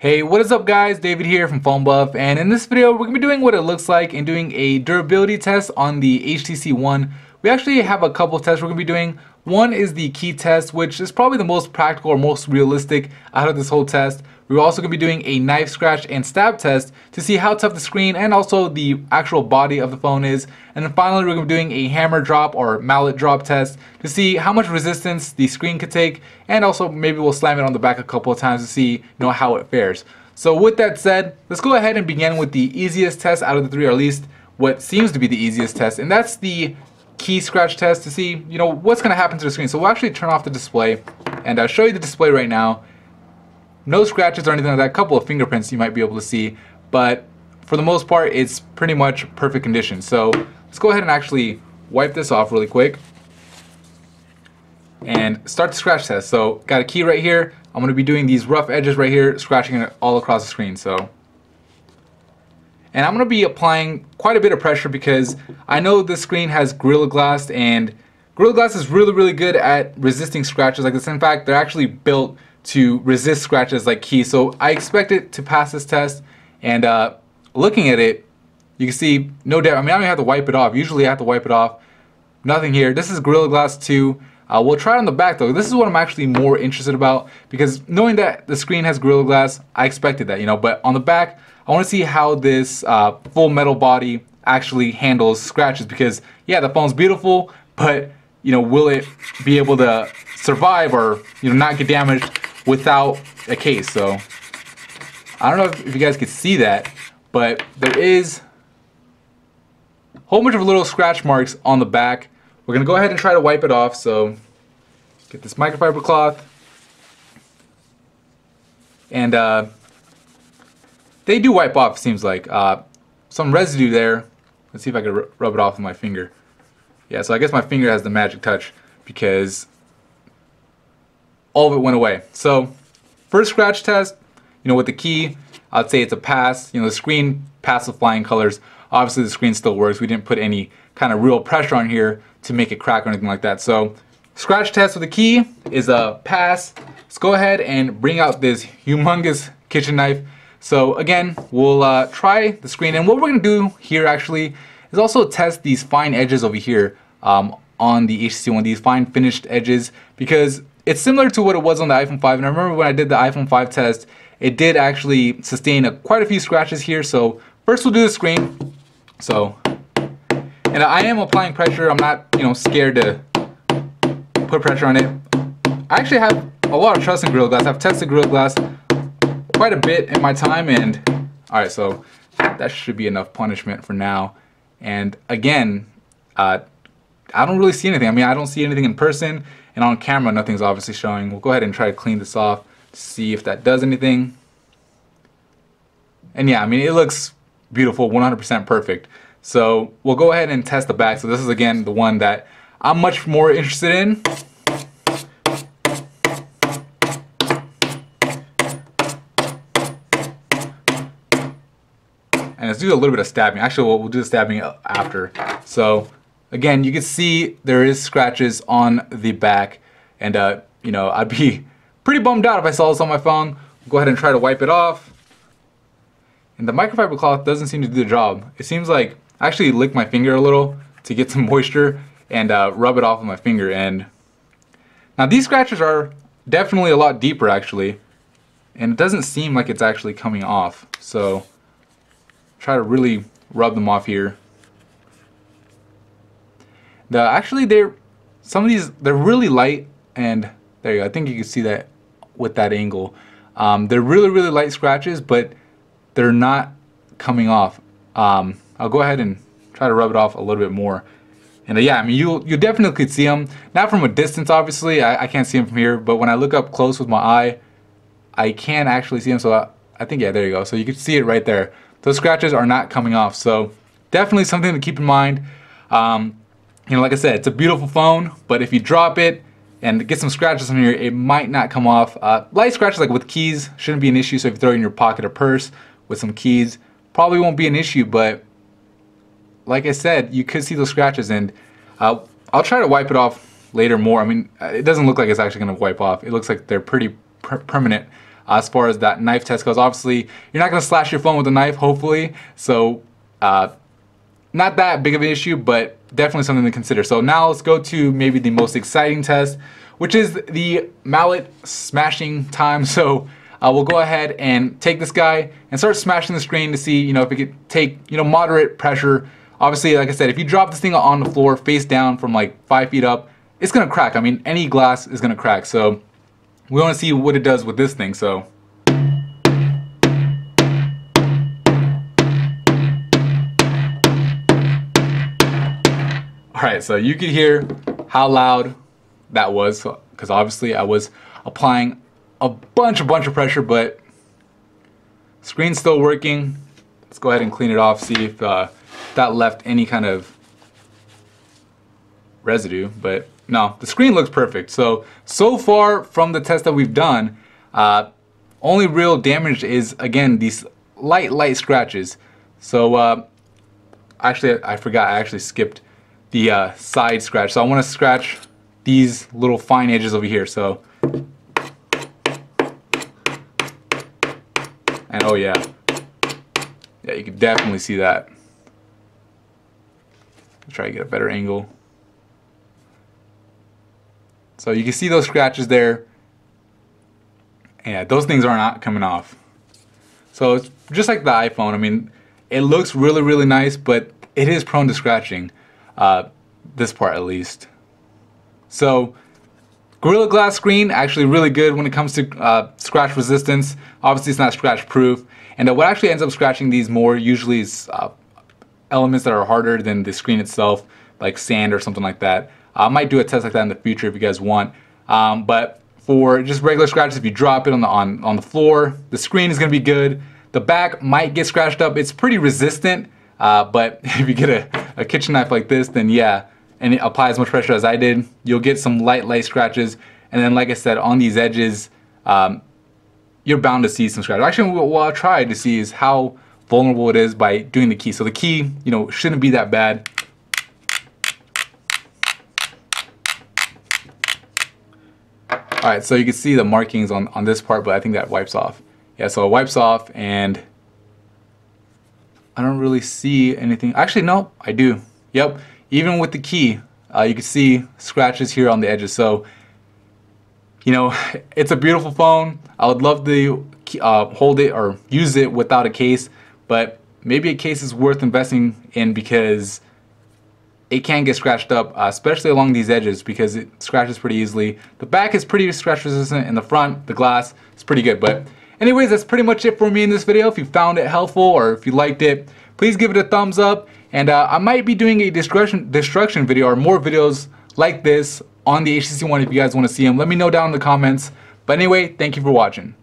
Hey, what is up guys? David here from PhoneBuff, and in this video we're going to be doing what it looks like and doing a durability test on the HTC One. We actually have a couple tests we're going to be doing. One is the key test, which is probably the most practical or most realistic out of this whole test. We're also going to be doing a knife scratch and stab test to see how tough the screen and also the actual body of the phone is. And then finally we're going to be doing a hammer drop or mallet drop test to see how much resistance the screen could take, and also maybe we'll slam it on the back a couple of times to see how it fares. So with that said, let's go ahead and begin with the easiest test out of the three, or at least what seems to be the easiest test, and that's the key scratch test to see what's going to happen to the screen. So we'll actually turn off the display, and I'll show you the display right now. No scratches or anything like that, a couple of fingerprints you might be able to see, but for the most part it's pretty much perfect condition. So let's go ahead and actually wipe this off really quick and start the scratch test. So got a key right here. I'm going to be doing these rough edges right here, scratching it all across the screen. And I'm going to be applying quite a bit of pressure because I know this screen has Gorilla Glass, and Gorilla Glass is really good at resisting scratches like this. In fact, they're actually built to resist scratches like keys. So I expect it to pass this test, and looking at it, you can see no damage. I mean, I don't even have to wipe it off. Usually I have to wipe it off. Nothing here. This is Gorilla Glass 2. We'll try it on the back though. This is what I'm actually more interested about, because knowing that the screen has Gorilla Glass, I expected that, but on the back, I want to see how this full metal body actually handles scratches, because yeah, the phone's beautiful, but will it be able to survive or not get damaged without a case? So I don't know if you guys could see that, but there is a whole bunch of little scratch marks on the back. We're gonna go ahead and try to wipe it off. So get this microfiber cloth, and they do wipe off, it seems like. Some residue there. Let's see if I can rub it off with my finger. Yeah, so I guess my finger has the magic touch because all of it went away. So first scratch test, with the key, I'd say it's a pass. The screen passed with flying colors. Obviously the screen still works. We didn't put any kind of real pressure on here to make it crack or anything like that. So scratch test with the key is a pass. Let's go ahead and bring out this humongous kitchen knife. So again, we'll try the screen, and what we're going to do here actually is also test these fine edges over here on the HTC One, these fine finished edges, because it's similar to what it was on the iPhone 5, and I remember when I did the iPhone 5 test, it did actually sustain quite a few scratches here. So first we'll do the screen. So, and I am applying pressure. I'm not, scared to put pressure on it. I actually have a lot of trust in Gorilla Glass. I've tested Gorilla Glass quite a bit in my time, and alright, so that should be enough punishment for now. And again, I don't really see anything. I mean, I don't see anything in person, and on camera nothing's obviously showing. We'll go ahead and try to clean this off to see if that does anything. And yeah, I mean, it looks beautiful, 100% perfect. So we'll go ahead and test the back. So this is again the one that I'm much more interested in. And let's do a little bit of stabbing. Actually, we'll do the stabbing after. So again, you can see there is scratches on the back, and I'd be pretty bummed out if I saw this on my phone. We'll go ahead and try to wipe it off. And the microfiber cloth doesn't seem to do the job. It seems like I actually licked my finger a little to get some moisture and rub it off with my finger. And now these scratches are definitely a lot deeper actually, and it doesn't seem like it's actually coming off. So try to really rub them off here. Actually, some of these, they're really light, and there you go. I think you can see that with that angle. They're really light scratches, but they're not coming off. I'll go ahead and try to rub it off a little bit more. And yeah, I mean, you definitely could see them. Not from a distance, obviously. I can't see them from here, but when I look up close with my eye, I can actually see them. So I think, yeah, there you go. So you can see it right there. Those scratches are not coming off, so definitely something to keep in mind. Like I said, it's a beautiful phone, but if you drop it and get some scratches on here, it might not come off. Light scratches like with keys shouldn't be an issue, so if you throw it in your pocket or purse with some keys, probably won't be an issue, but like I said, you could see those scratches, and I'll try to wipe it off later more. I mean, it doesn't look like it's actually going to wipe off. It looks like they're pretty permanent. as far as that knife test goes. Obviously, you're not going to slash your phone with a knife, hopefully. So not that big of an issue, but definitely something to consider. So now let's go to maybe the most exciting test, which is the mallet smashing time. So we'll go ahead and take this guy and start smashing the screen to see, you know, if it could take, you know, moderate pressure. Obviously, like I said, if you drop this thing on the floor face down from like 5 feet up, it's gonna crack. I mean, any glass is gonna crack. So we want to see what it does with this thing. So all right, so you could hear how loud that was, because obviously I was applying a bunch of pressure, but screen's still working. Let's go ahead and clean it off, see if that left any kind of residue, but no, the screen looks perfect. So far from the test that we've done, only real damage is, again, these light scratches. So actually, I forgot, I actually skipped the side scratch. So I want to scratch these little fine edges over here. So, and oh yeah, yeah, you can definitely see that. Try to get a better angle. So you can see those scratches there. Yeah, those things are not coming off. So it's just like the iPhone. I mean, it looks really nice, but it is prone to scratching, this part at least. So Gorilla Glass screen, actually really good when it comes to scratch resistance. Obviously it's not scratch proof, and what actually ends up scratching these more usually is elements that are harder than the screen itself, like sand or something like that. I might do a test like that in the future if you guys want. But for just regular scratches, if you drop it on the floor, the screen is gonna be good. The back might get scratched up. It's pretty resistant, but if you get a kitchen knife like this, then yeah, and it applies as much pressure as I did, you'll get some light scratches. And then like I said, on these edges, you're bound to see some scratches. Actually, what I'll try to see is how vulnerable it is by doing the key. So the key, you know, shouldn't be that bad. All right, so you can see the markings on this part, but I think that wipes off. Yeah, so it wipes off, and I don't really see anything. Actually, no, I do. Yep, even with the key, you can see scratches here on the edges. So, you know, it's a beautiful phone. I would love to hold it or use it without a case, but maybe a case is worth investing in because it can get scratched up, especially along these edges, because it scratches pretty easily. The back is pretty scratch resistant, and the front, the glass, is pretty good. But anyways, that's pretty much it for me in this video. If you found it helpful or if you liked it, please give it a thumbs up. And I might be doing a destruction video or more videos like this on the HTC One if you guys want to see them. Let me know down in the comments. But anyway, thank you for watching.